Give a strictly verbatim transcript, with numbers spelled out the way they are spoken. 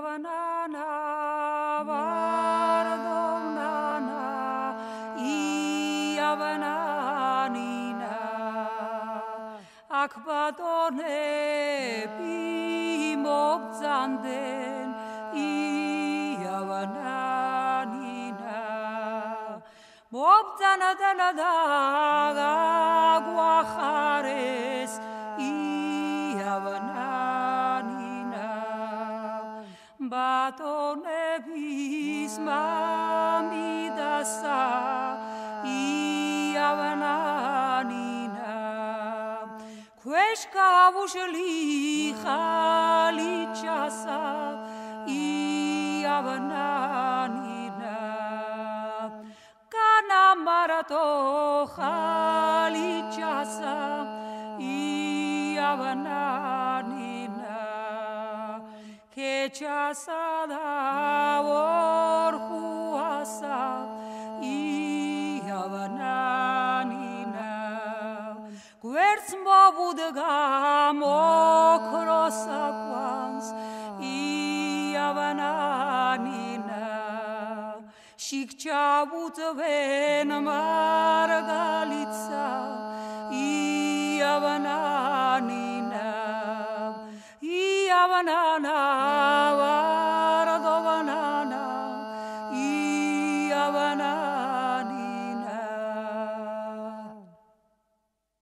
I